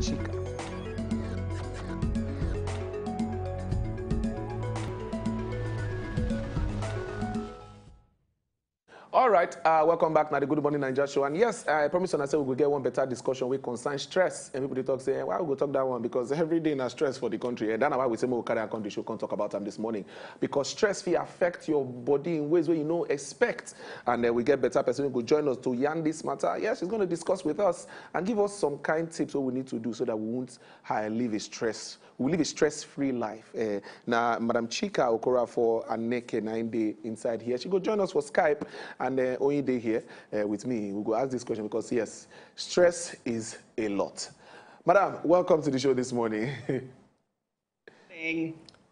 Chika. All right, welcome back to the Good Morning Naija show. And yes, I promise when I say we will get one better discussion we concern stress. And people they talk, say, why we go talk that one? Because every day na stress for the country. And that's why we say we carry our country show, can't talk about them this morning. Because stress will affect your body in ways where you know expect. And we get better person who will join us to yarn this matter. Yes, she's going to discuss with us and give us some kind tips what we need to do so that we won't live a stress. We live a stress-free life. Now, Madam Chika Okorafor Aneke 9 day inside here. She go join us for Skype. And only day here with me, we'll go ask this question because, yes, stress is a lot. Madam, welcome to the show this morning.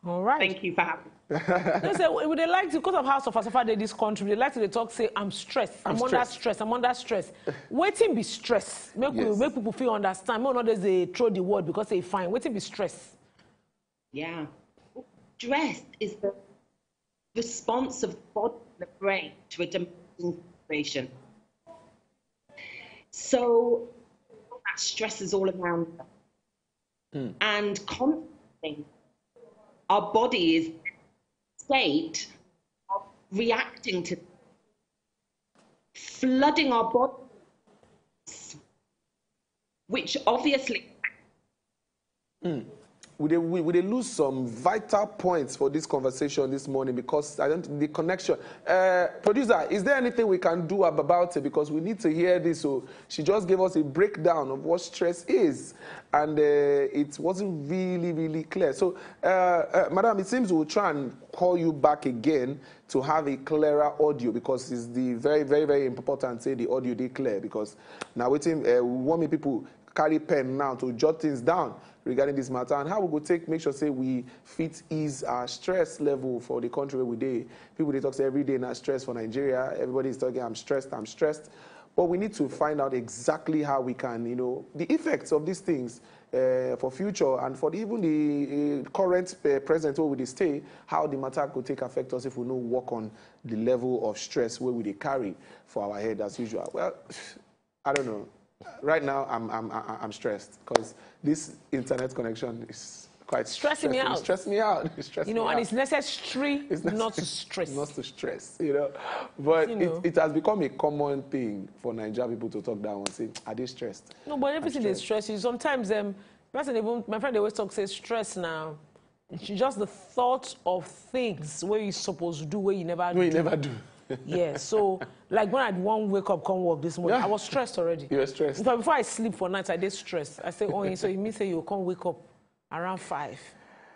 All right. Thank you for having me. Would they like to, because of how suffer they this country, they like to talk, say, I'm stressed. I'm under stress. Waiting be stress. Make people feel understand. More not they throw the word because they fine. Waiting be stress. Yeah. Stress is the response of the body, the brain, to a demanding situation. So that stress is all around us. Mm. And constantly, our body is in a state of reacting to, flooding our bodies, which obviously. Mm. Would they lose some vital points for this conversation this morning because I don't the connection. Producer, is there anything we can do about it because we need to hear this? So she just gave us a breakdown of what stress is, and it wasn't really clear. So, Madam, it seems we'll try and call you back again to have a clearer audio because it's the very important say the audio they clear because now waiting we want me people carry pen now to jot things down regarding this matter and how we go take make sure say we fit ease our stress level for the country where we dey. People they talk say every day na stress for Nigeria. Everybody is talking I'm stressed. But we need to find out exactly how we can, you know, the effects of these things for future and for even the current present where we stay, how the matter could take affect us if we no work on the level of stress where we dey carry for our head as usual. Well, I don't know. Right now, I'm stressed because this internet connection is quite stressing me out. It's stressing me out. And it's necessary not to stress. Not to stress, you know. But it has become a common thing for Nigerian people to talk down and say, are they stressed? No, but everything is stress you. Sometimes, my friend always talks, say stress now. It's just the thought of things where you're supposed to do, where you never do. Yeah, so like when I won't wake up, come work this morning, I was stressed already. You were stressed. But before I sleep for night, I did stress. I say, oh, so you mean say you come wake up around 5.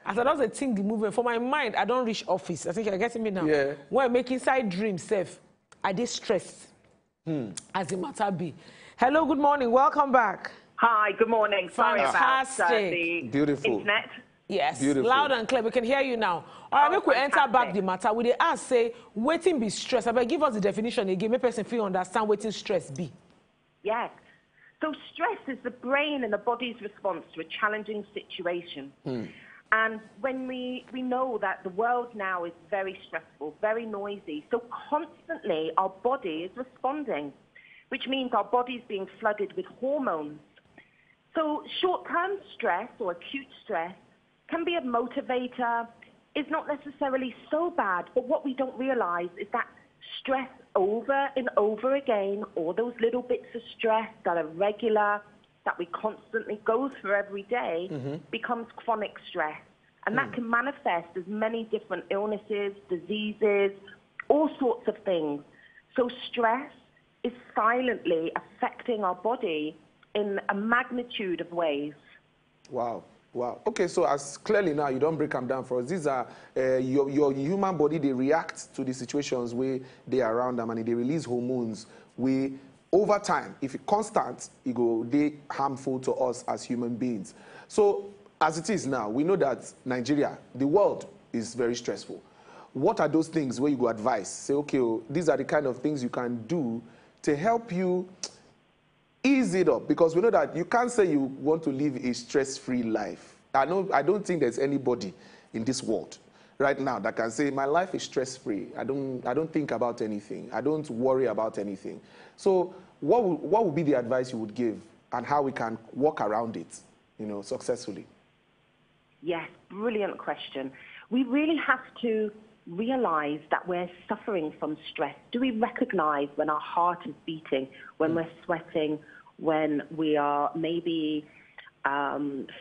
I said, that's the thing, the movement. For my mind, I don't reach office. I think you're getting me now. Yeah. When I make inside dreams, safe, I did stress. Hmm. As a matter be. Hello, good morning. Welcome back. Hi, good morning. Sorry about the beautiful internet. Yes, beautiful. Loud and clear. We can hear you now. All right, we enter back the matter. We dey ask, say, waiting be stress. I beg, give us the definition again. Make person feel understand waiting stress be. Yes. So stress is the brain and the body's response to a challenging situation. Hmm. And when we know that the world now is very stressful, very noisy, so constantly our body is responding, which means our body's being flooded with hormones. So short-term stress or acute stress can be a motivator, is not necessarily so bad, but what we don't realize is that stress over and over again, all those little bits of stress that are regular, that we constantly go through every day, becomes chronic stress. And that can manifest as many different illnesses, diseases, all sorts of things. So stress is silently affecting our body in a magnitude of ways. Wow. Wow. Okay, so as clearly now, you don't break them down for us. These are your human body, they react to the situations where they are around them and they release hormones. We, over time, if it's constant, it go, they harmful to us as human beings. So as it is now, we know that Nigeria, the world is very stressful. What are those things where you go advise? Say, okay, well, these are the kind of things you can do to help you ease it up, because we know that you can't say you want to live a stress-free life. I don't think there's anybody in this world right now that can say my life is stress-free. I don't think about anything. I don't worry about anything. So what would be the advice you would give and how we can work around it? successfully? Yes, brilliant question. We really have to realize that we're suffering from stress. Do we recognize when our heart is beating, when we're sweating, when we are maybe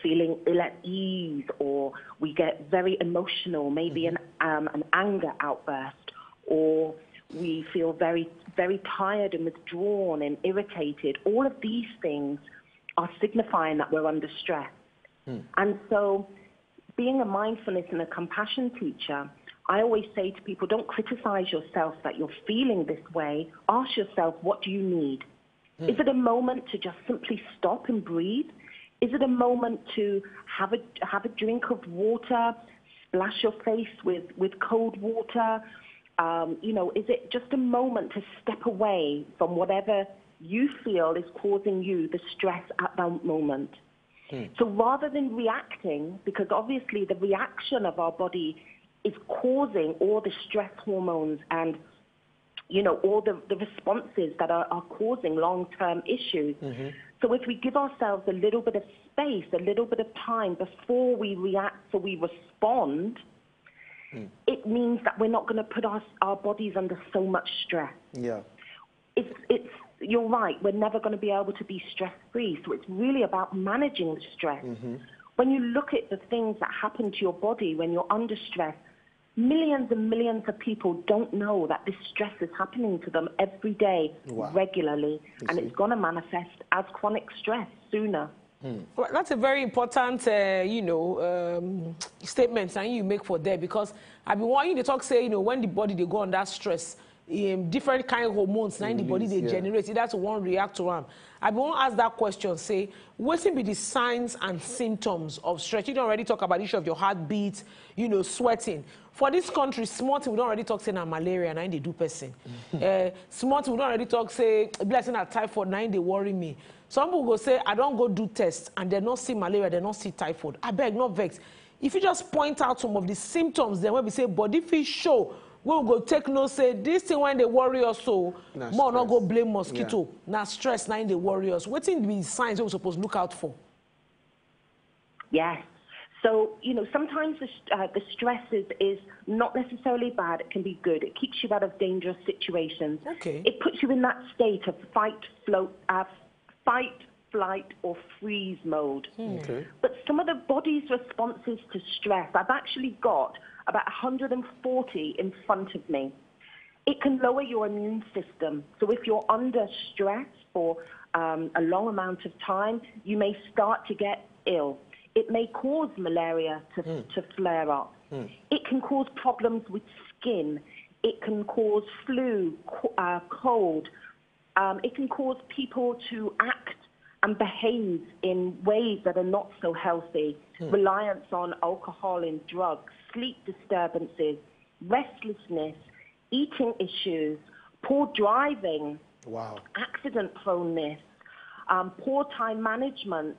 feeling ill at ease, or we get very emotional, maybe an anger outburst, or we feel very, very tired and withdrawn and irritated? All of these things are signifying that we're under stress. And so being a mindfulness and a compassion teacher, I always say to people, don't criticize yourself that you're feeling this way. Ask yourself, what do you need? Is it a moment to just simply stop and breathe? Is it a moment to have a drink of water, splash your face with cold water? Is it just a moment to step away from whatever you feel is causing you the stress at that moment? So rather than reacting, because obviously the reaction of our body is causing all the stress hormones and, all the responses that are causing long-term issues. So if we give ourselves a little bit of space, a little bit of time before we react, so we respond, it means that we're not going to put our bodies under so much stress. Yeah. It's you're right, we're never going to be able to be stress-free. So it's really about managing the stress. When you look at the things that happen to your body when you're under stress, millions and millions of people don't know that this stress is happening to them every day, regularly, and it's going to manifest as chronic stress sooner. Well, that's a very important, statement that you make for there, because I've been wanting to talk, when the body, they go under stress, different kind of hormones in the body they generate, that's one react to one. I won't ask that question, say, what will be the signs and symptoms of stress? You don't already talk about the issue of your heartbeat, sweating. For this country, smart, we don't already talk, say, malaria, now they do person. Smart, we don't already talk, say, blessing at typhoid, now they worry me. Some people go say, I don't go do tests, and they don't see malaria, they don't see typhoid. I beg, not vex. If you just point out some of the symptoms, then when we say, body feel show, we'll go take no say, this thing when they worry us so, more not go blame mosquito. Now stress, now they worry us. What in the signs we're supposed to look out for? Yes. So, sometimes the stress is not necessarily bad. It can be good. It keeps you out of dangerous situations. It puts you in that state of fight, flight, or freeze mode. But some of the body's responses to stress, I've actually got about 140 in front of me. It can lower your immune system. So if you're under stress for a long amount of time, you may start to get ill. It may cause malaria to flare up. It can cause problems with skin. It can cause flu, cold. It can cause people to act and behave in ways that are not so healthy. Reliance on alcohol and drugs, sleep disturbances, restlessness, eating issues, poor driving, accident proneness, poor time management,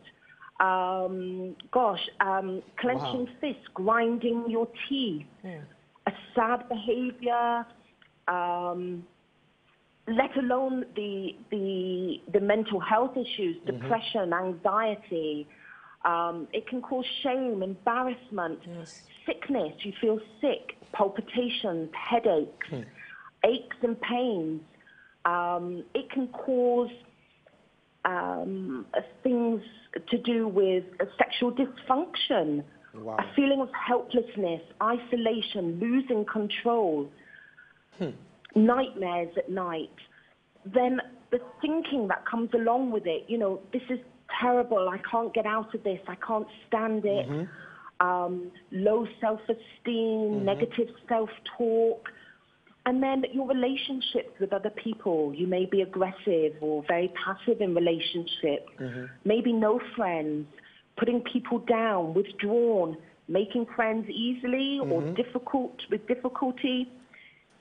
clenching fists, grinding your teeth, a sad behavior, let alone the mental health issues, depression, anxiety. It can cause shame, embarrassment, sickness. You feel sick, palpitations, headaches, aches and pains. It can cause things to do with sexual dysfunction, a feeling of helplessness, isolation, losing control, nightmares at night. Then the thinking that comes along with it, this is terrible, I can't get out of this, I can't stand it, low self-esteem, negative self-talk, and then your relationships with other people. You may be aggressive or very passive in relationships, maybe no friends, putting people down, withdrawn, making friends easily or difficulty,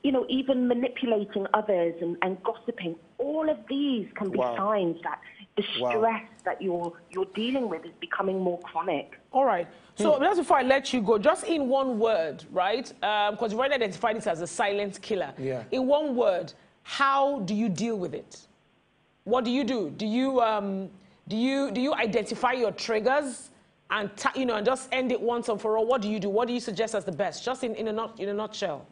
even manipulating others and gossiping. All of these can be signs that the stress that you're dealing with is becoming more chronic. All right. So that's before I let you go, just in one word, right? Because you've already identified this as a silent killer. In one word, how do you deal with it? What do you do? Do you identify your triggers? and and just end it once and for all? What do you do? What do you suggest as the best? Just in a nutshell.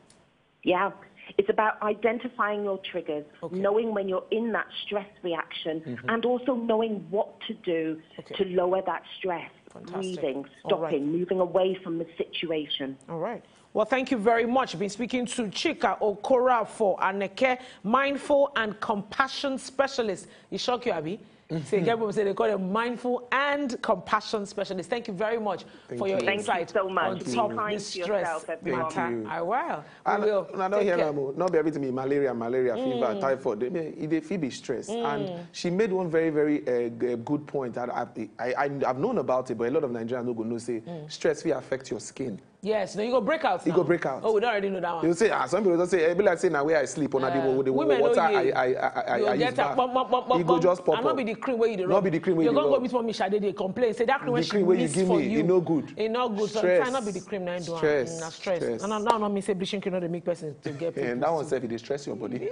Yeah. It's about identifying your triggers, knowing when you're in that stress reaction, and also knowing what to do to lower that stress. Fantastic. Breathing, stopping, moving away from the situation. All right. Well, thank you very much. I've been speaking to Chika Okorafor, Aneke, mindful and compassion specialist. You shock you, Abby? Say, they call it mindful and compassion specialist. Thank you very much for your insight. Thank you so much. On top of stress matter. I will. I don't hear Ramo. Not be able to be malaria, fever, typhoid. They feel be stress. And she made one very, very good point. I've known about it, but a lot of Nigerians no go know say stress will affect your skin. Yes, no, you go breakouts. You go breakouts. Oh, we don't already know that one. You say, some people just say, it'll be like saying, now where I sleep, on the water, I use bath. You go just pop up. And not be the cream where you do wrong. Not be the cream where you do wrong. You're going to go meet Mami Shade, they complain. Say, that cream where she miss for you. It's no good. It's no good. So try not be the cream now. Stress. Stress. And now, me say, bleaching cannot make person to get people. And that one said, it stress your body.